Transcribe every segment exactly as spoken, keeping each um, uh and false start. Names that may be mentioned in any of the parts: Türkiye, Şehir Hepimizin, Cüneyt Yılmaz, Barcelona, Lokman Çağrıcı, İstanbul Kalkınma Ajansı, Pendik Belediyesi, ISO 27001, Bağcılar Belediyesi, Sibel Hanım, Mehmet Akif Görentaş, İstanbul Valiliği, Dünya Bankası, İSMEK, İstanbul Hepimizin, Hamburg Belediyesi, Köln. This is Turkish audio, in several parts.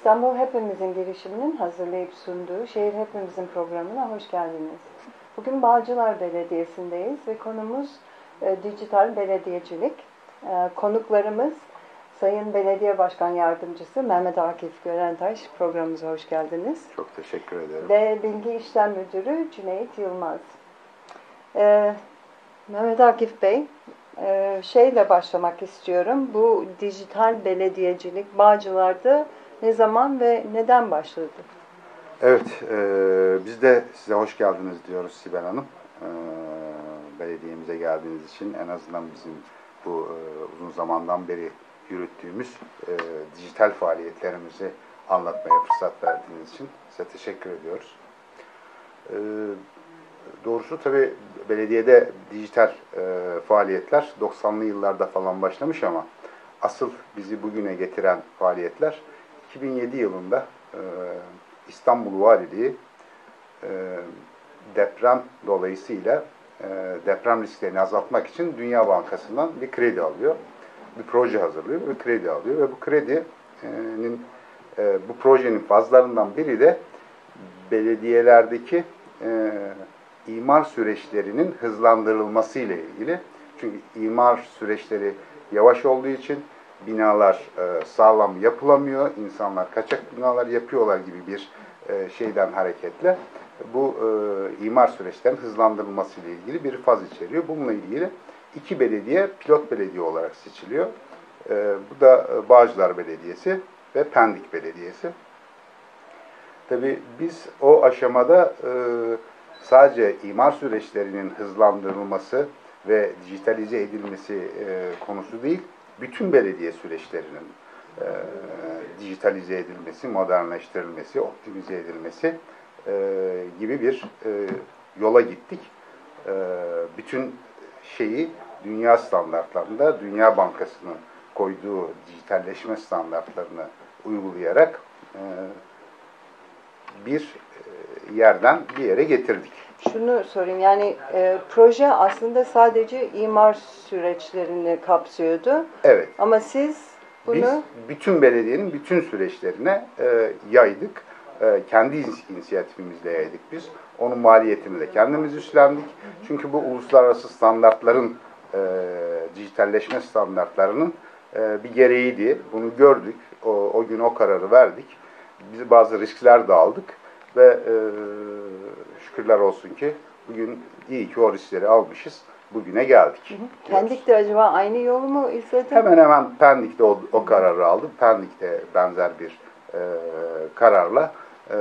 İstanbul Hepimizin girişiminin hazırlayıp sunduğu Şehir Hepimizin programına hoş geldiniz. Bugün Bağcılar Belediyesi'ndeyiz ve konumuz e, dijital belediyecilik. E, konuklarımız Sayın Belediye Başkan Yardımcısı Mehmet Akif Görentaş, programımıza hoş geldiniz. Çok teşekkür ederim. Ve Bilgi İşlem Müdürü Cüneyt Yılmaz. E, Mehmet Akif Bey, e, şeyle başlamak istiyorum. Bu dijital belediyecilik Bağcılar'da ne zaman ve neden başladı? Evet, e, biz de size hoş geldiniz diyoruz Sibel Hanım. E, belediyemize geldiğiniz için, en azından bizim bu e, uzun zamandan beri yürüttüğümüz e, dijital faaliyetlerimizi anlatmaya fırsat verdiğiniz için size teşekkür ediyoruz. E, doğrusu tabii belediyede dijital e, faaliyetler doksanlı yıllarda falan başlamış ama asıl bizi bugüne getiren faaliyetler iki bin yedi yılında e, İstanbul Valiliği e, deprem dolayısıyla e, deprem risklerini azaltmak için Dünya Bankası'ndan bir kredi alıyor. Bir proje hazırlıyor ve kredi alıyor ve bu kredinin, e, bu projenin fazlarından biri de belediyelerdeki e, imar süreçlerinin hızlandırılması ile ilgili. Çünkü imar süreçleri yavaş olduğu için binalar e, sağlam yapılamıyor, insanlar kaçak binalar yapıyorlar gibi bir e, şeyden hareketle bu e, imar süreçlerinin hızlandırılması ile ilgili bir faz içeriyor. Bununla ilgili iki belediye pilot belediye olarak seçiliyor. E, bu da Bağcılar Belediyesi ve Pendik Belediyesi. Tabii biz o aşamada e, sadece imar süreçlerinin hızlandırılması ve dijitalize edilmesi e, konusu değil, bütün belediye süreçlerinin e, dijitalize edilmesi, modernleştirilmesi, optimize edilmesi e, gibi bir e, yola gittik. E, bütün şeyi dünya standartlarında, Dünya Bankası'nın koyduğu dijitalleşme standartlarını uygulayarak e, bir yerden bir yere getirdik. Şunu sorayım, yani e, proje aslında sadece imar süreçlerini kapsıyordu. Evet. Ama siz bunu... Biz bütün belediyenin bütün süreçlerine e, yaydık. E, kendi inisiyatifimizle yaydık biz. Onun maliyetini de kendimiz üstlendik. Çünkü bu uluslararası standartların, e, dijitalleşme standartlarının e, bir gereğiydi. Bunu gördük. O, o gün o kararı verdik. Biz bazı riskler de aldık ve e, şükürler olsun ki bugün iyi ki o riskleri almışız, bugüne geldik. Hı hı. Pendik'te acaba aynı yolu mu izledi? Hemen hemen Pendik'te o, o kararı aldım. Pendik'te benzer bir e, kararla e,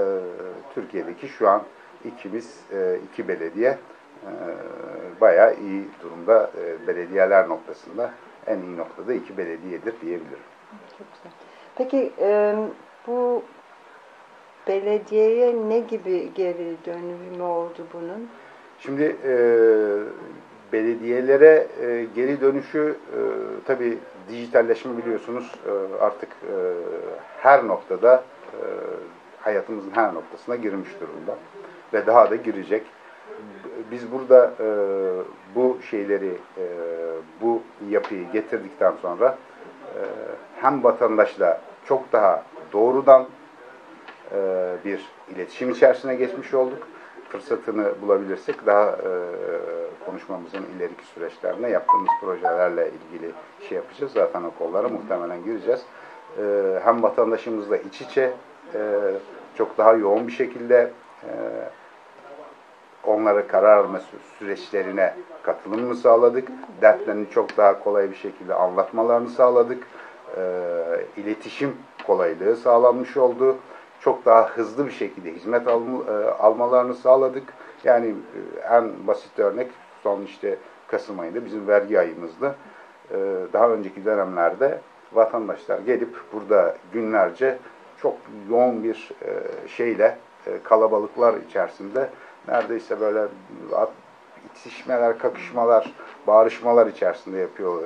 Türkiye'deki şu an ikimiz, e, iki belediye e, bayağı iyi durumda. E, belediyeler noktasında en iyi noktada iki belediyedir diyebilirim. Çok güzel. Peki e, bu belediyeye ne gibi geri dönümü oldu bunun? Şimdi e, belediyelere e, geri dönüşü e, tabii dijitalleşme biliyorsunuz e, artık e, her noktada e, hayatımızın her noktasına girmiş durumda ve daha da girecek. Biz burada e, bu şeyleri e, bu yapıyı getirdikten sonra e, hem vatandaşla çok daha doğrudan bir iletişim içerisine geçmiş olduk. Fırsatını bulabilirsek daha konuşmamızın ileriki süreçlerine yaptığımız projelerle ilgili şey yapacağız. Zaten o kollara muhtemelen gireceğiz. Hem vatandaşımızla iç içe çok daha yoğun bir şekilde onlara karar alma süreçlerine katılımını sağladık. Dertlerini çok daha kolay bir şekilde anlatmalarını sağladık. İletişim kolaylığı sağlanmış oldu. Çok daha hızlı bir şekilde hizmet almalarını sağladık. Yani en basit örnek son işte Kasım ayında bizim vergi ayımızdı. Daha önceki dönemlerde vatandaşlar gelip burada günlerce çok yoğun bir şeyle kalabalıklar içerisinde neredeyse böyle itişmeler, kakışmalar, bağırışmalar içerisinde yapıyor,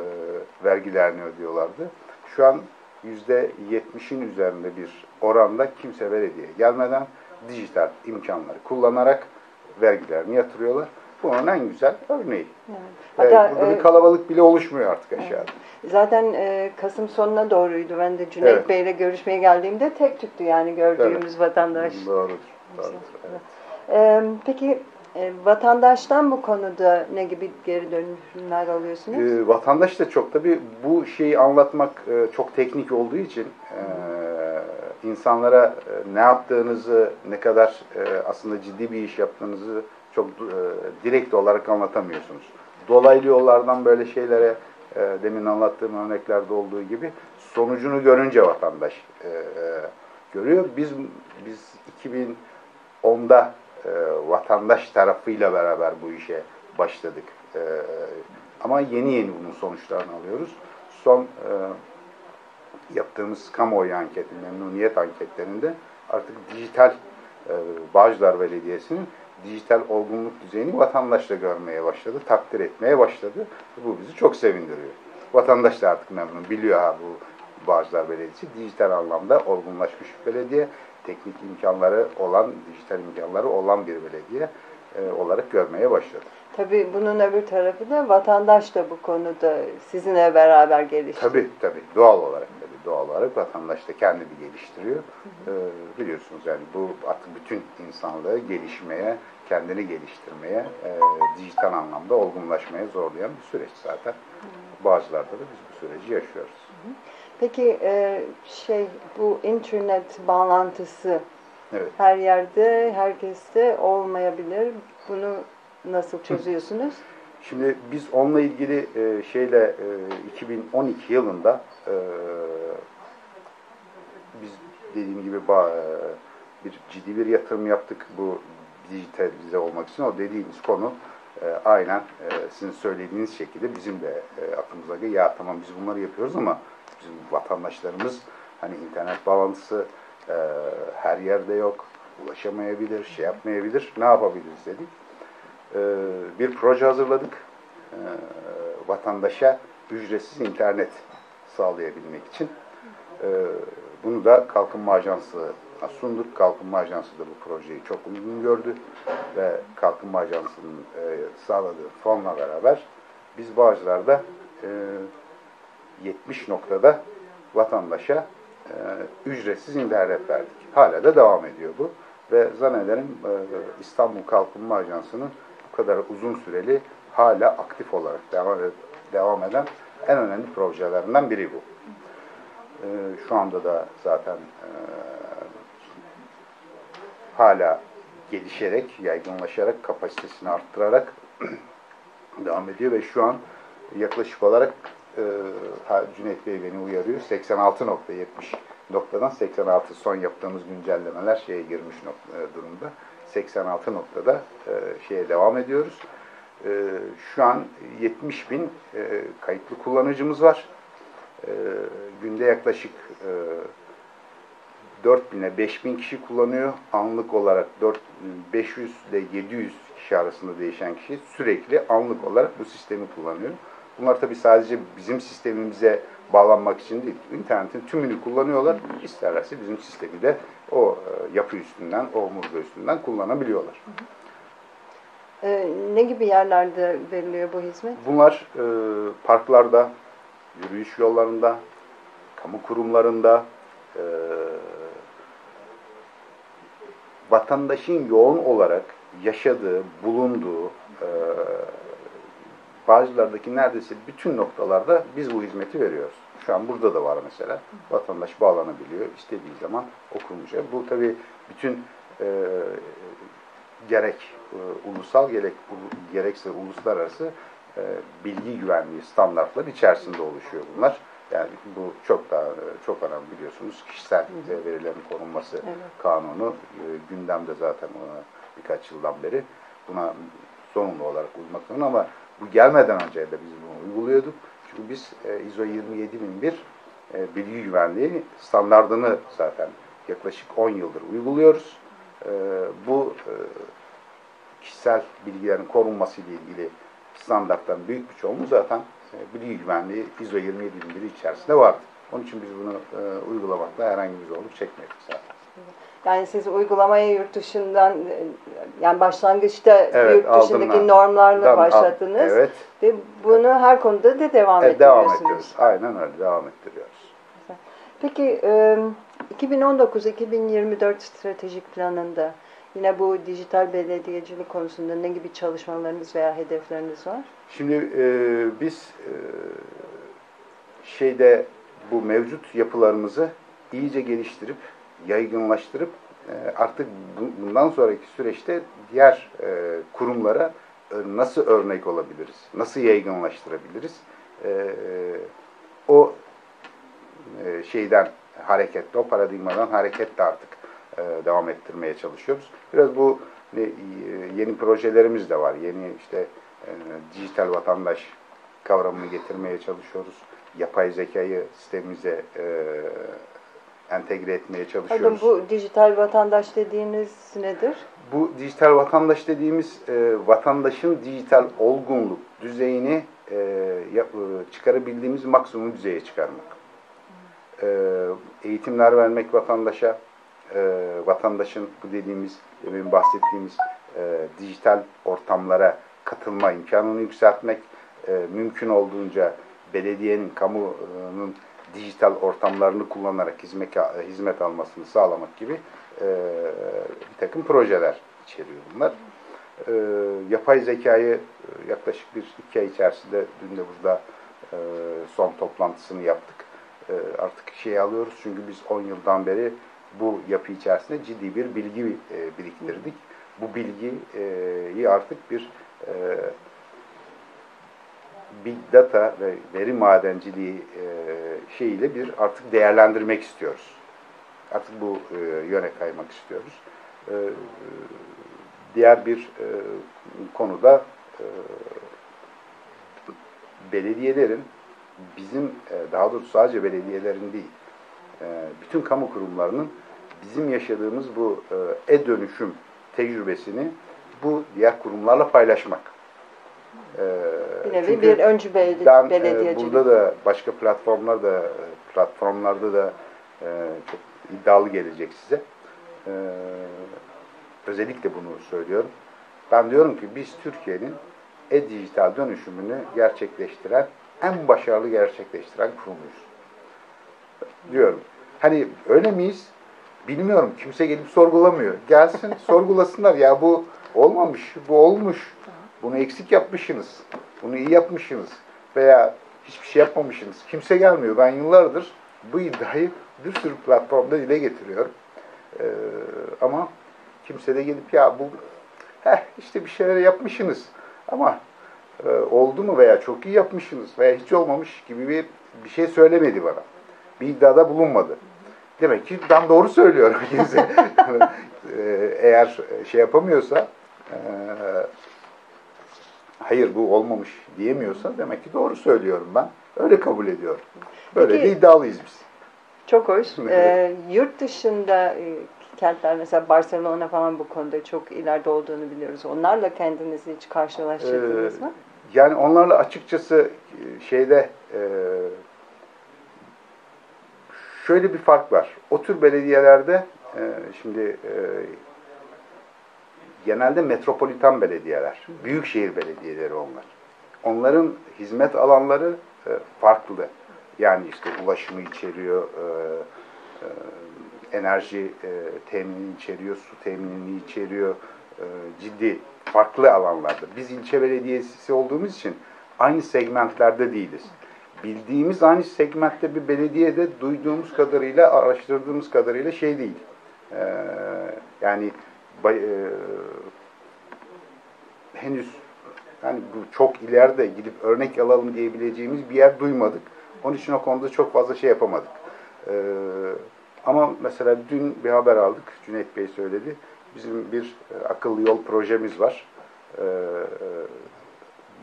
vergilerini ödüyorlardı. Şu an yüzde yetmişin üzerinde bir oranda kimse belediyeye gelmeden dijital imkanları kullanarak vergilerini yatırıyorlar. bunun en güzel örneği. Evet. Hatta, e, burada e, bir kalabalık bile oluşmuyor artık aşağıda. Evet. Zaten e, Kasım sonuna doğruydu. Ben de Cüneyt evet. Bey'le görüşmeye geldiğimde tek tüktü yani gördüğümüz evet. vatandaş. Doğrudur. Doğrudur. Evet. E, peki e, vatandaştan bu konuda ne gibi geri dönüşümler alıyorsunuz? E, vatandaş da çok tabii bu şeyi anlatmak e, çok teknik olduğu için e, insanlara e, ne yaptığınızı, ne kadar e, aslında ciddi bir iş yaptığınızı çok e, direkt olarak anlatamıyorsunuz. Dolaylı yollardan böyle şeylere e, demin anlattığım örneklerde olduğu gibi sonucunu görünce vatandaş e, e, görüyor. Biz biz iki bin onda e, vatandaş tarafıyla beraber bu işe başladık. E, ama yeni yeni bunun sonuçlarını alıyoruz. Son e, yaptığımız kamuoyu anketi, memnuniyet anketlerinde artık dijital e, Bağcılar Belediyesi'nin dijital olgunluk düzeyini vatandaşla görmeye başladı, takdir etmeye başladı. Bu bizi çok sevindiriyor. Vatandaş da artık memnun, biliyor ha bu Bağcılar Belediyesi dijital anlamda olgunlaşmış bir belediye, teknik imkanları olan, dijital imkanları olan bir belediye e, olarak görmeye başladı. Tabii bunun öbür tarafı da vatandaş da bu konuda sizinle beraber gelişti. Tabii tabii doğal olarak tabii doğal olarak vatandaş da kendini geliştiriyor. Ee, biliyorsunuz yani bu artık bütün insanlığı gelişmeye, kendini geliştirmeye, e, dijital anlamda olgunlaşmaya zorlayan bir süreç zaten. Bağcılar'da da biz bu süreci yaşıyoruz. Peki e, şey bu internet bağlantısı evet. her yerde, herkeste olmayabilir. Bunu nasıl çözüyorsunuz? Şimdi biz onunla ilgili e, şeyle e, iki bin on iki yılında e, biz dediğim gibi bir ciddi bir yatırım yaptık bu dijitalize olmak için. O dediğiniz konu e, aynen e, sizin söylediğiniz şekilde bizim de e, aklımıza geliyor. Ya tamam biz bunları yapıyoruz ama bizim vatandaşlarımız hani internet bağlantısı e, her yerde yok, ulaşamayabilir, şey yapmayabilir. Ne yapabiliriz dedik. Bir proje hazırladık. Vatandaşa ücretsiz internet sağlayabilmek için. Bunu da Kalkınma Ajansı'na sunduk. Kalkınma Ajansı da bu projeyi çok uygun gördü. Ve Kalkınma Ajansı'nın sağladığı fonla beraber biz Bağcılar'da yetmiş noktada vatandaşa ücretsiz internet verdik. Hala da devam ediyor bu. Ve zannederim İstanbul Kalkınma Ajansı'nın kadar uzun süreli hala aktif olarak devam eden en önemli projelerinden biri bu. Ee, şu anda da zaten e, hala gelişerek, yaygınlaşarak, kapasitesini arttırarak devam ediyor ve şu an yaklaşık olarak e, Cüneyt Bey beni uyarıyor. seksen altı nokta yetmiş noktadan seksen altı son yaptığımız güncellemeler şeye girmiş nokta, durumda. seksen altı noktada e, şeye devam ediyoruz. E, şu an yetmiş bin e, kayıtlı kullanıcımız var. E, günde yaklaşık e, dört bin ile beş bin kişi kullanıyor. Anlık olarak beş yüz ile yedi yüz kişi arasında değişen kişi sürekli anlık olarak bu sistemi kullanıyor. Bunlar tabii sadece bizim sistemimize bağlanmak için değil, internetin tümünü kullanıyorlar. İsterlerse bizim sistemi de o yapı üstünden, o omurga üstünden kullanabiliyorlar. Hı hı. E, ne gibi yerlerde veriliyor bu hizmet? Bunlar e, parklarda, yürüyüş yollarında, kamu kurumlarında, e, vatandaşın yoğun olarak yaşadığı, bulunduğu, e, Bağcılar'daki neredeyse bütün noktalarda biz bu hizmeti veriyoruz. Şu an burada da var mesela. Vatandaş bağlanabiliyor. İstediği zaman okunmuş. Bu tabii bütün e, gerek e, ulusal gerek u, gerekse uluslararası e, bilgi güvenliği standartları içerisinde oluşuyor bunlar. Yani bu çok daha çok önemli biliyorsunuz. Kişisel e, verilerin korunması evet. kanunu e, gündemde zaten ona birkaç yıldan beri buna zorunlu olarak uymak zorunda ama bu gelmeden önce de biz bunu uyguluyorduk. Çünkü biz I S O yirmi yedi bin bir e, bilgi güvenliği standardını zaten yaklaşık on yıldır uyguluyoruz. E, bu e, kişisel bilgilerin korunması ile ilgili standartların büyük bir çoğunluğu zaten e, bilgi güvenliği I S O yirmi yedi bin bir içerisinde vardı. Onun için biz bunu e, uygulamakta herhangi bir zorluk çekmedik zaten. Yani siz uygulamaya yurt dışından, yani başlangıçta evet, yurt dışındaki aldım, normlarla aldım, başladınız. Aldım, evet. Ve bunu her konuda da devam e, ettiriyorsunuz. Devam ediyoruz. Aynen öyle. Devam ettiriyoruz. Peki iki bin on dokuz iki bin yirmi dört stratejik planında yine bu dijital belediyecilik konusunda ne gibi çalışmalarınız veya hedefleriniz var? Şimdi e, biz e, şeyde bu mevcut yapılarımızı iyice geliştirip yaygınlaştırıp artık bundan sonraki süreçte diğer kurumlara nasıl örnek olabiliriz, nasıl yaygınlaştırabiliriz, o şeyden hareketle, o paradigmadan hareketle artık devam ettirmeye çalışıyoruz. Biraz bu yeni projelerimiz de var, yeni işte dijital vatandaş kavramını getirmeye çalışıyoruz, yapay zekayı sistemimize entegre etmeye çalışıyoruz. Pardon, bu dijital vatandaş dediğiniz nedir? Bu dijital vatandaş dediğimiz e, vatandaşın dijital olgunluk düzeyini e, yap, çıkarabildiğimiz maksimum düzeye çıkarmak. E, eğitimler vermek vatandaşa, e, vatandaşın bu dediğimiz, benim bahsettiğimiz e, dijital ortamlara katılma imkanını yükseltmek, e, mümkün olduğunca belediyenin, kamunun dijital ortamlarını kullanarak hizmet, hizmet almasını sağlamak gibi e, bir takım projeler içeriyor bunlar. E, yapay zekayı yaklaşık bir iki ay içerisinde, dün de burada e, son toplantısını yaptık. E, artık şey alıyoruz çünkü biz on yıldan beri bu yapı içerisinde ciddi bir bilgi e, biriktirdik. Bu bilgiyi artık bir e, Big Data ve veri madenciliği e, şeyiyle bir artık değerlendirmek istiyoruz. Artık bu e, yöne kaymak istiyoruz. E, diğer bir e, konuda e, belediyelerin, bizim e, daha doğrusu sadece belediyelerin değil, e, bütün kamu kurumlarının bizim yaşadığımız bu e-dönüşüm tecrübesini bu diğer kurumlarla paylaşmak. Bir nevi bir öncü belediyecilik. Burada da başka platformlarda, platformlarda da çok iddialı gelecek size. Özellikle bunu söylüyorum. Ben diyorum ki biz Türkiye'nin e-dijital dönüşümünü gerçekleştiren, en başarılı gerçekleştiren kurumuyuz. Diyorum. Hani öyle miyiz? Bilmiyorum. Kimse gelip sorgulamıyor. Gelsin sorgulasınlar. Ya bu olmamış, bu olmuş. Bunu eksik yapmışsınız, bunu iyi yapmışsınız veya hiçbir şey yapmamışsınız. Kimse gelmiyor. Ben yıllardır bu iddiayı bir sürü platformda dile getiriyorum. Ee, ama kimse de gelip ya bu heh, işte bir şeyler yapmışsınız ama e, oldu mu veya çok iyi yapmışsınız veya hiç olmamış gibi bir, bir şey söylemedi bana. Bir iddiada bulunmadı. Demek ki ben doğru söylüyorum. Eğer şey yapamıyorsa... E, hayır bu olmamış diyemiyorsa demek ki doğru söylüyorum ben. Öyle kabul ediyorum. Böyle peki, de iddialıyız biz. Çok hoş. ee, yurt dışında kentler mesela Barcelona falan bu konuda çok ileride olduğunu biliyoruz. Onlarla kendinizi hiç karşılaştırdınız ee, mı? Yani onlarla açıkçası şeyde şöyle bir fark var. O tür belediyelerde şimdi genelde metropolitan belediyeler, büyükşehir belediyeleri onlar. Onların hizmet alanları farklı. Yani işte ulaşımı içeriyor, enerji teminini içeriyor, su teminini içeriyor. Ciddi farklı alanlarda. Biz ilçe belediyesi olduğumuz için aynı segmentlerde değiliz. Bildiğimiz aynı segmentte bir belediyede duyduğumuz kadarıyla, araştırdığımız kadarıyla şey değil. Yani Bay, e, henüz yani bu çok ileride gidip örnek alalım diyebileceğimiz bir yer duymadık. Onun için o konuda çok fazla şey yapamadık. E, ama mesela dün bir haber aldık. Cüneyt Bey söyledi. Bizim bir e, akıllı yol projemiz var. E, e,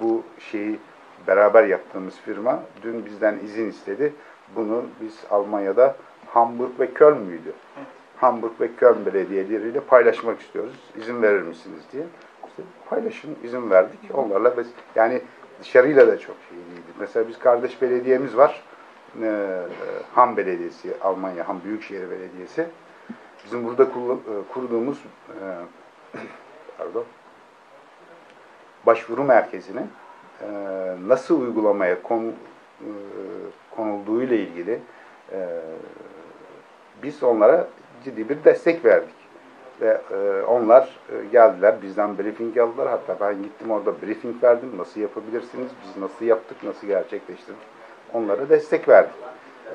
bu şeyi beraber yaptığımız firma dün bizden izin istedi. Bunu biz Almanya'da Hamburg ve Köln müydü? Evet. Hamburg ve Köln belediyeleriyle paylaşmak istiyoruz. İzin verir misiniz diye. İşte paylaşın, izin verdik. Onlarla biz, yani dışarıyla da çok şey değildi. Mesela biz kardeş belediyemiz var. Ee, Hamburg Belediyesi, Almanya Hamburg Büyükşehir Belediyesi. bizim burada kurduğumuz pardon, başvuru merkezinin nasıl uygulamaya konulduğu ile ilgili biz onlara ciddi bir destek verdik. Ve e, onlar e, geldiler, bizden briefing aldılar. Hatta ben gittim orada briefing verdim. Nasıl yapabilirsiniz, biz nasıl yaptık, nasıl gerçekleştirdik. Onlara destek verdik.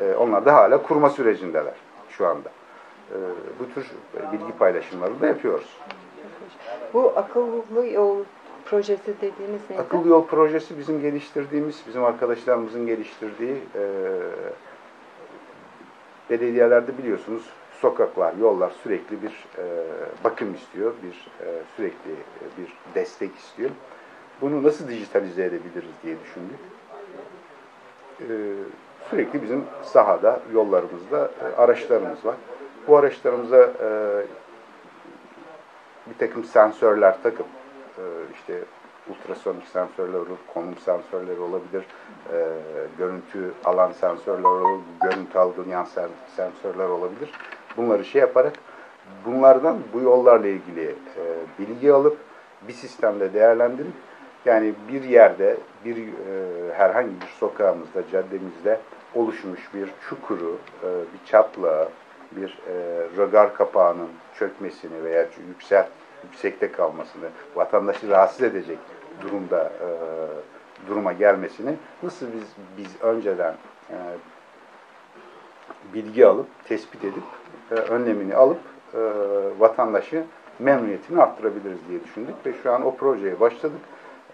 E, onlar da hala kurma sürecindeler şu anda. E, bu tür bilgi paylaşımları da yapıyoruz. Bu akıllı yol projesi dediğiniz neydi? Akıllı yol projesi bizim geliştirdiğimiz, bizim arkadaşlarımızın geliştirdiği e, belediyelerde biliyorsunuz. Sokaklar, yollar sürekli bir e, bakım istiyor, bir e, sürekli e, bir destek istiyor. Bunu nasıl dijitalize edebiliriz diye düşündük. E, sürekli bizim sahada, yollarımızda e, araçlarımız var. Bu araçlarımıza e, bir takım sensörler takıp, e, işte ultrasonik sensörler olur, konum sensörleri olabilir, e, görüntü alan sensörler olur, görüntü algılayan sensörler olabilir. Bunları şey yaparak, bunlardan bu yollarla ilgili e, bilgi alıp, bir sistemde değerlendirip, yani bir yerde, bir e, herhangi bir sokağımızda, caddemizde oluşmuş bir çukuru, e, bir çatlağı, bir e, rögar kapağının çökmesini veya yüksek, yüksekte kalmasını, vatandaşı rahatsız edecek durumda e, duruma gelmesini nasıl biz, biz önceden e, bilgi alıp, tespit edip, önlemini alıp e, vatandaşı memnuniyetini arttırabiliriz diye düşündük ve şu an o projeye başladık.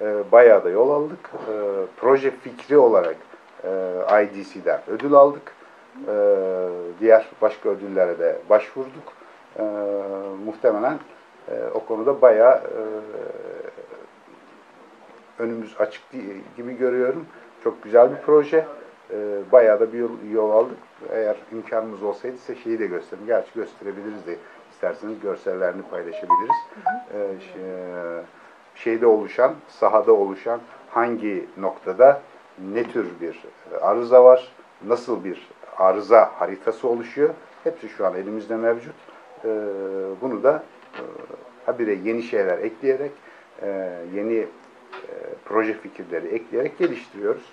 E, bayağı da yol aldık. E, proje fikri olarak e, I D C'den ödül aldık. E, diğer başka ödüllere de başvurduk. E, muhtemelen e, o konuda bayağı e, önümüz açık gibi görüyorum. Çok güzel bir proje. Bayağı da bir yol, yol aldık. Eğer imkanımız olsaydı size şeyi de göstereyim. Gerçi gösterebiliriz de isterseniz görsellerini paylaşabiliriz. Hı hı. Ee, şeyde oluşan, sahada oluşan hangi noktada ne tür bir arıza var, nasıl bir arıza haritası oluşuyor. Hepsi şu an elimizde mevcut. Ee, bunu da e, habire yeni şeyler ekleyerek, e, yeni e, proje fikirleri ekleyerek geliştiriyoruz.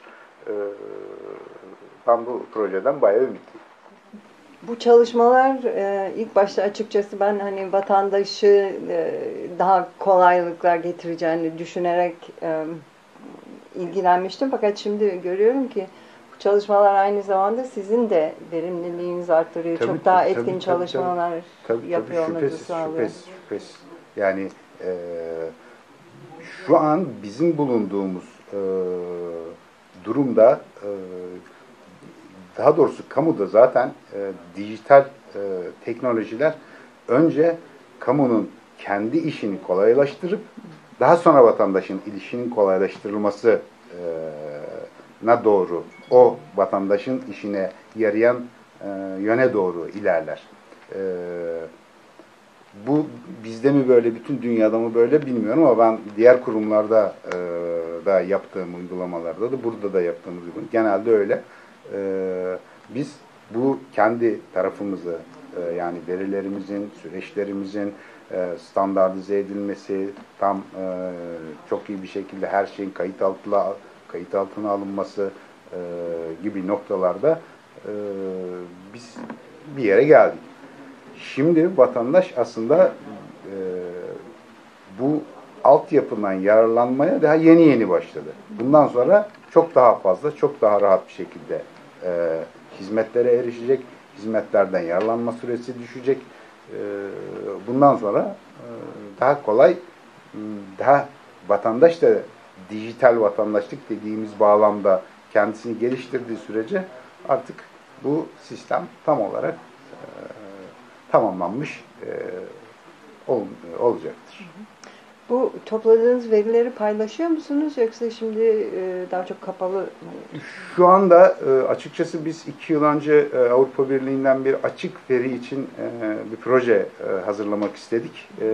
Ben bu projeden bayağı ümitliyim. Bu çalışmalar ilk başta açıkçası ben hani vatandaşı daha kolaylıklar getireceğini düşünerek ilgilenmiştim. Fakat şimdi görüyorum ki bu çalışmalar aynı zamanda sizin de verimliliğinizi arttırıyor. Tabii, Çok daha tabii, etkin tabii, çalışmalar tabii, tabii, yapıyor. Tabii, şüphesiz, şüphesiz, şüphesiz. Yani e, şu an bizim bulunduğumuz e, durumda, daha doğrusu kamuda zaten dijital teknolojiler önce kamunun kendi işini kolaylaştırıp daha sonra vatandaşın işinin kolaylaştırılmasına doğru, o vatandaşın işine yarayan yöne doğru ilerler. Bu bizde mi böyle, bütün dünyada mı böyle bilmiyorum ama ben diğer kurumlarda e, da yaptığım uygulamalarda da burada da yaptığımız uygulamalarda genelde öyle. E, biz bu kendi tarafımızı e, yani verilerimizin, süreçlerimizin e, standartize edilmesi, tam e, çok iyi bir şekilde her şeyin kayıt altına, kayıt altına alınması e, gibi noktalarda e, biz bir yere geldik. Şimdi vatandaş aslında e, bu altyapından yararlanmaya daha yeni yeni başladı. Bundan sonra çok daha fazla, çok daha rahat bir şekilde e, hizmetlere erişecek, hizmetlerden yararlanma süresi düşecek. E, bundan sonra e, daha kolay, daha vatandaş da dijital vatandaşlık dediğimiz bağlamda kendisini geliştirdiği sürece artık bu sistem tam olarak e, tamamlanmış e, ol, olacaktır. Bu topladığınız verileri paylaşıyor musunuz yoksa şimdi e, daha çok kapalı? Şu anda e, açıkçası biz iki yıl önce e, Avrupa Birliği'nden bir açık veri için e, bir proje e, hazırlamak istedik e,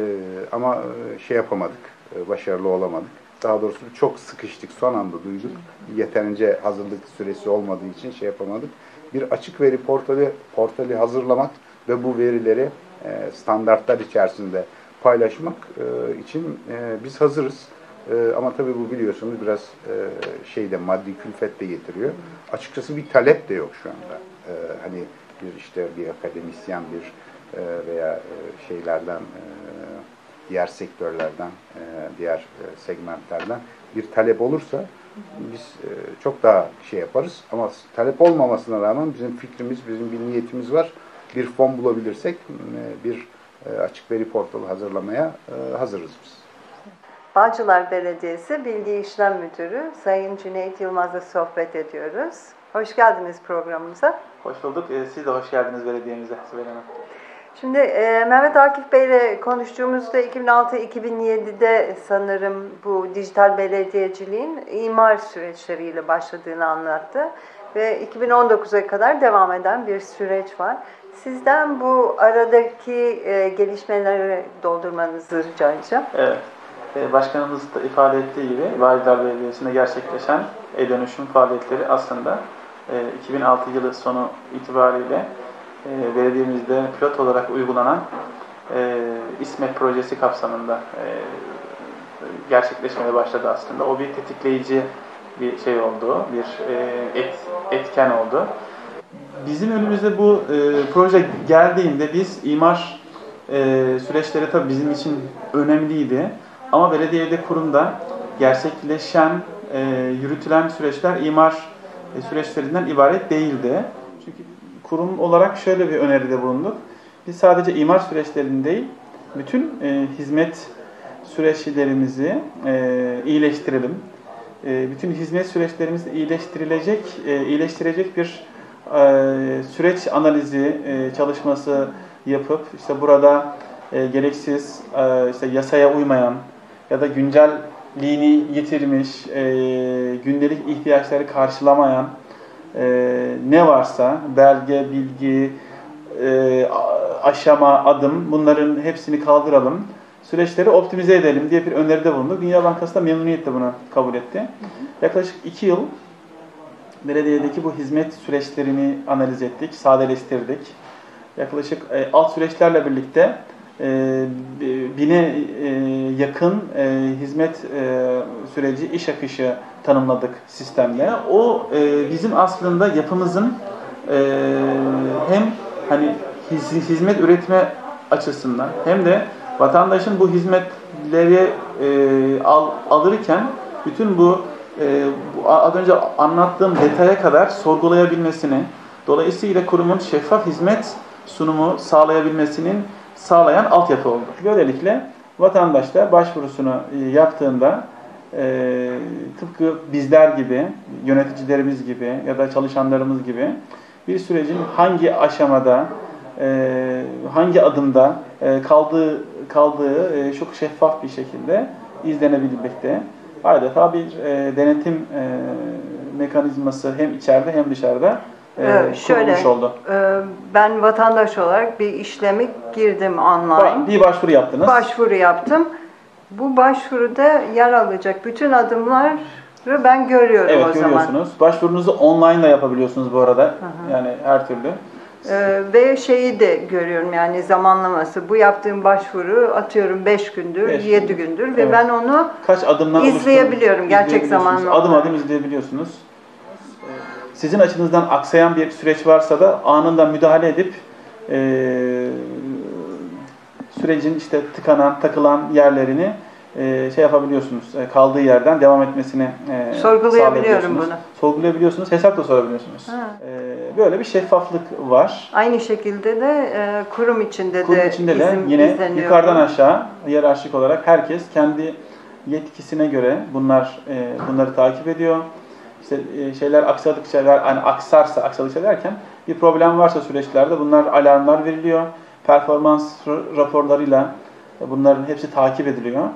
ama şey yapamadık, e, başarılı olamadık. Daha doğrusu çok sıkıştık, son anda duyduk. Yeterince hazırlık süresi olmadığı için şey yapamadık. Bir açık veri portali, portali hazırlamak ve bu verileri standartlar içerisinde paylaşmak için biz hazırız. Ama tabii bu biliyorsunuz biraz şeyde maddi külfet de getiriyor. Açıkçası bir talep de yok şu anda. Hani bir işte bir akademisyen bir veya şeylerden diğer sektörlerden, diğer segmentlerden bir talep olursa biz çok daha şey yaparız. Ama talep olmamasına rağmen bizim fikrimiz, bizim bir niyetimiz var. Bir fon bulabilirsek bir açık veri portalı hazırlamaya hazırız biz. Bağcılar Belediyesi Bilgi İşlem Müdürü Sayın Cüneyt Yılmaz'la sohbet ediyoruz. Hoş geldiniz programımıza. Hoş bulduk. Siz de hoş geldiniz belediyemize Sibel Hanım. Şimdi e, Mehmet Akif Bey'le konuştuğumuzda iki bin altı iki bin yedi'de sanırım bu dijital belediyeciliğin imar süreçleriyle başladığını anlattı. Ve iki bin on dokuza kadar devam eden bir süreç var. Sizden bu aradaki e, gelişmeleri doldurmanızı rica edeceğim. Evet. Başkanımız da ifade ettiği gibi Bağcılar Belediyesi'nde gerçekleşen e-dönüşüm faaliyetleri aslında iki bin altı yılı sonu itibariyle belediyemizde pilot olarak uygulanan İSMEK projesi kapsamında gerçekleşmeye başladı aslında. O bir tetikleyici bir şey oldu, bir et, etken oldu. Bizim önümüzde bu proje geldiğinde biz imar süreçleri tabii bizim için önemliydi. Ama belediyede kurumda gerçekleşen, e, yürütülen süreçler imar e, süreçlerinden ibaret değildi. Çünkü kurum olarak şöyle bir öneride bulunduk. Biz sadece imar süreçlerinin değil, bütün e, hizmet süreçlerimizi e, iyileştirelim. E, bütün hizmet süreçlerimiz iyileştirilecek, e, iyileştirecek bir e, süreç analizi e, çalışması yapıp, işte burada e, gereksiz, e, işte yasaya uymayan, ya da güncelliğini yitirmiş, e, gündelik ihtiyaçları karşılamayan e, ne varsa belge, bilgi, e, aşama, adım bunların hepsini kaldıralım, süreçleri optimize edelim diye bir öneride bulunduk. Dünya Bankası da memnuniyetle bunu kabul etti. Hı hı. Yaklaşık iki yıl belediyedeki bu hizmet süreçlerini analiz ettik, sadeleştirdik. Yaklaşık e, alt süreçlerle birlikte E, bine e, yakın e, hizmet e, süreci, iş akışı tanımladık sistemle. O e, bizim aslında yapımızın e, hem hani hizmet üretme açısından hem de vatandaşın bu hizmetleri e, al, alırken bütün bu, e, bu az önce anlattığım detaya kadar sorgulayabilmesini, dolayısıyla kurumun şeffaf hizmet sunumu sağlayabilmesinin sağlayan altyapı oldu. Böylelikle vatandaş da başvurusunu yaptığında e, tıpkı bizler gibi, yöneticilerimiz gibi ya da çalışanlarımız gibi bir sürecin hangi aşamada, e, hangi adımda e, kaldığı, kaldığı e, çok şeffaf bir şekilde izlenebilmekte. Adeta bir e, denetim e, mekanizması hem içeride hem dışarıda. Ee, şöyle, e, ben vatandaş olarak bir işleme girdim online. Bir başvuru yaptınız. Başvuru yaptım. Bu başvuruda yer alacak bütün adımları ben görüyorum evet, o zaman. Evet, görüyorsunuz. Başvurunuzu online da yapabiliyorsunuz bu arada. Hı hı. Yani her türlü. Ee, ve şeyi de görüyorum yani zamanlaması. Bu yaptığım başvuru atıyorum beş gündür, yedi gündür evet. Ve ben onu kaç adımdan izleyebiliyorum gerçek zamanlı. Adım adım izleyebiliyorsunuz. Sizin açınızdan aksayan bir süreç varsa da anında müdahale edip e, sürecin işte tıkanan, takılan yerlerini e, şey yapabiliyorsunuz. E, kaldığı yerden devam etmesini e, sorgulayabiliyorum bunu. Sorgulayabiliyorsunuz, hesap da sorabiliyorsunuz. E, böyle bir şeffaflık var. Aynı şekilde de e, kurum içinde kurum de içinde de yine izleniyor. Yukarıdan aşağı hiyerarşik olarak herkes kendi yetkisine göre bunlar e, bunları takip ediyor. İşte şeyler aksadıkça, yani aksarsa, aksadıkça derken bir problem varsa süreçlerde bunlar alarmlar veriliyor. Performans raporlarıyla bunların hepsi takip ediliyor.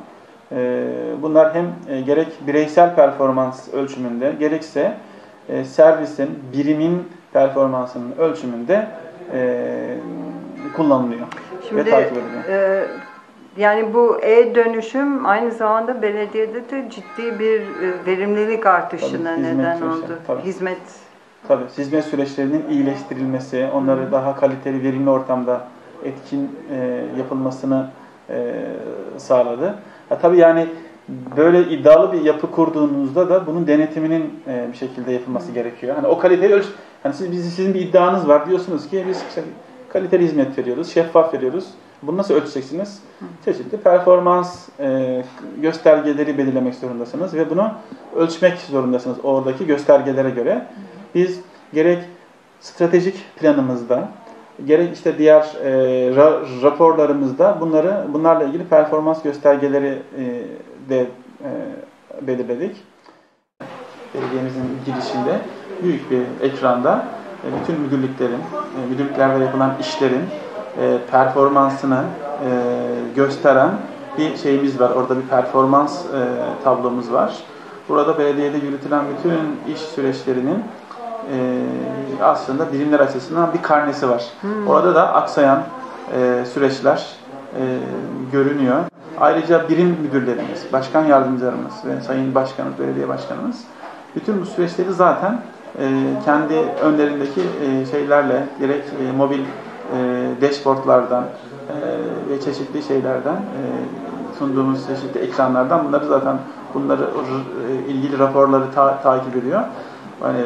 Bunlar hem gerek bireysel performans ölçümünde, gerekse servisin, birimin performansının ölçümünde kullanılıyor Şimdi, ve takip ediliyor. E Yani bu e-dönüşüm aynı zamanda belediyede de ciddi bir verimlilik artışına tabii, neden oldu. Tabii. Hizmet Tabii, hizmet süreçlerinin iyileştirilmesi, onları Hı. daha kaliteli, verimli ortamda etkin e, yapılmasını e, sağladı. Ha, tabii yani böyle iddialı bir yapı kurduğunuzda da bunun denetiminin e, bir şekilde yapılması gerekiyor. Hani o kaliteyi ölç... Hani siz, sizin bir iddianız var, diyorsunuz ki biz işte kaliteli hizmet veriyoruz, şeffaf veriyoruz. Bunu nasıl ölçeceksiniz? Çeşitli performans e, göstergeleri belirlemek zorundasınız ve bunu ölçmek zorundasınız oradaki göstergelere göre. Biz gerek stratejik planımızda, gerek işte diğer e, ra, raporlarımızda bunları bunlarla ilgili performans göstergeleri e, de e, belirledik. Belediyemizin girişinde büyük bir ekranda e, bütün müdürlüklerin, e, müdürlüklerde yapılan işlerin e, performansını e, gösteren bir şeyimiz var. Orada bir performans e, tablomuz var. Burada belediyede yürütülen bütün iş süreçlerinin e, aslında birimler açısından bir karnesi var. Hmm. Orada da aksayan e, süreçler e, görünüyor. Ayrıca birim müdürlerimiz, başkan yardımcılarımız ve sayın başkanımız, belediye başkanımız bütün bu süreçleri zaten e, kendi önlerindeki e, şeylerle, gerek e, mobil e, dashboardlardan e, ve çeşitli şeylerden, e, sunduğumuz çeşitli ekranlardan bunları zaten bunları e, ilgili raporları ta, takip ediyor. Yani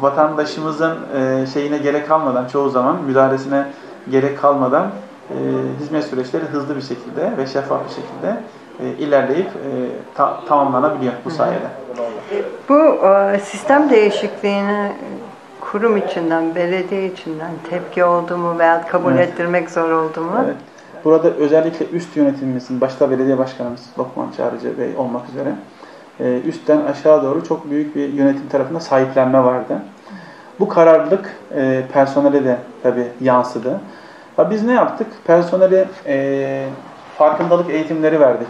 vatandaşımızın e, şeyine gerek kalmadan, çoğu zaman müdahalesine gerek kalmadan E, hizmet süreçleri hızlı bir şekilde ve şeffaf bir şekilde e, ilerleyip e, ta, tamamlanabiliyor bu sayede. Bu e, sistem değişikliğini kurum içinden, belediye içinden tepki oldu mu veya kabul evet. ettirmek zor oldu mu? Evet. Burada özellikle üst yönetimimizin, başta belediye başkanımız Lokman Çağrıcı Bey olmak üzere e, üstten aşağı doğru çok büyük bir yönetim tarafında sahiplenme vardı. Bu kararlılık e, personele de tabii yansıdı. Biz ne yaptık? Personeli e, farkındalık eğitimleri verdik.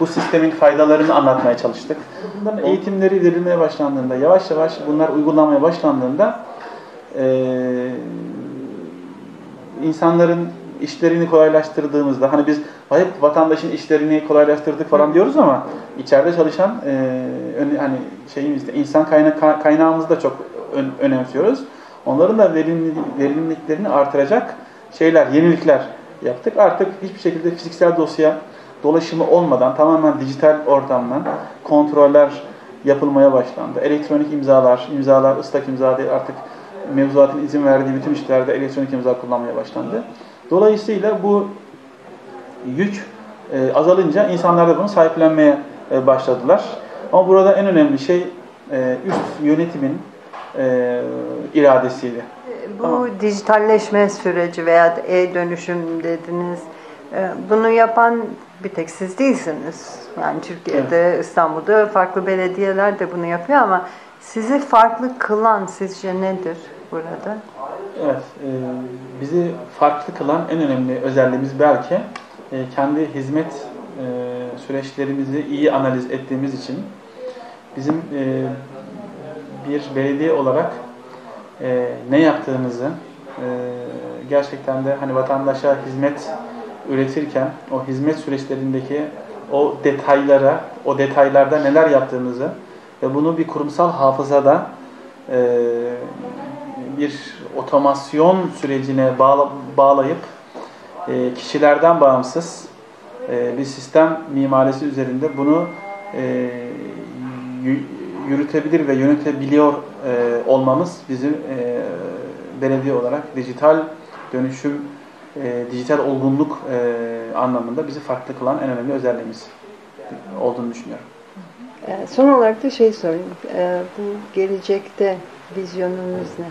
Bu sistemin faydalarını anlatmaya çalıştık. Bunların eğitimleri verilmeye başlandığında, yavaş yavaş bunlar uygulanmaya başlandığında e, insanların işlerini kolaylaştırdığımızda, hani biz hep vatandaşın işlerini kolaylaştırdık falan diyoruz ama içeride çalışan e, ön, hani şeyimizde, insan kayna kaynağımızı da çok ön, önemsiyoruz. Onların da verimli, verimliliklerini artıracak şeyler, yenilikler yaptık. Artık hiçbir şekilde fiziksel dosya dolaşımı olmadan tamamen dijital ortamdan kontroller yapılmaya başlandı. Elektronik imzalar, imzalar ıslak imza değil, artık mevzuatın izin verdiği bütün işlerde elektronik imza kullanmaya başlandı. Dolayısıyla bu yük e, azalınca insanlar da bunu sahiplenmeye e, başladılar. Ama burada en önemli şey e, üst yönetimin e, iradesiydi. Bu tamam. Dijitalleşme süreci veya e-dönüşüm dediniz. Bunu yapan bir tek siz değilsiniz. Yani Türkiye'de, evet. İstanbul'da farklı belediyeler de bunu yapıyor ama sizi farklı kılan sizce nedir burada? Evet, e, bizi farklı kılan en önemli özelliğimiz belki e, kendi hizmet e, süreçlerimizi iyi analiz ettiğimiz için bizim e, bir belediye olarak Ee, ne yaptığımızı e, gerçekten de hani vatandaşa hizmet üretirken o hizmet süreçlerindeki o detaylara, o detaylarda neler yaptığımızı ve bunu bir kurumsal hafızada e, bir otomasyon sürecine bağla, bağlayıp e, kişilerden bağımsız e, bir sistem mimarisi üzerinde bunu e, yürütebilir ve yönetebiliyor e, olmamız bizim e, belediye olarak dijital dönüşüm, e, dijital olgunluk e, anlamında bizi farklı kılan en önemli özelliğimiz olduğunu düşünüyorum. Son olarak da şey sorayım. E, bu gelecekte vizyonunuz ne?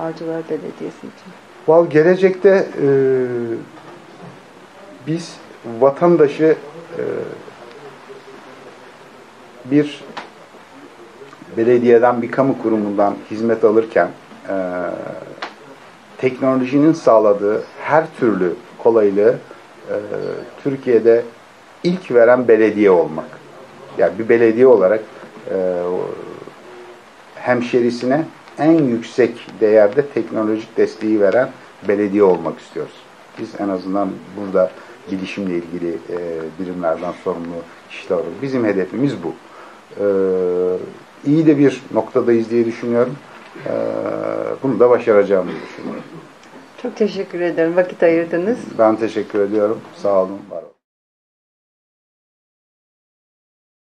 Bağcılar Belediyesi için. Vallahi gelecekte e, biz vatandaşı e, bir belediyeden, bir kamu kurumundan hizmet alırken e, teknolojinin sağladığı her türlü kolaylığı e, Türkiye'de ilk veren belediye olmak. Yani bir belediye olarak e, hemşerisine en yüksek değerde teknolojik desteği veren belediye olmak istiyoruz. Biz en azından burada gelişimle ilgili e, birimlerden sorumlu kişiler olarak bizim hedefimiz bu. E, İyi de bir noktadayız diye düşünüyorum. Bunu da başaracağımızı düşünüyorum. Çok teşekkür ederim. Vakit ayırdınız. Ben teşekkür ediyorum. Sağ olun. Var olun.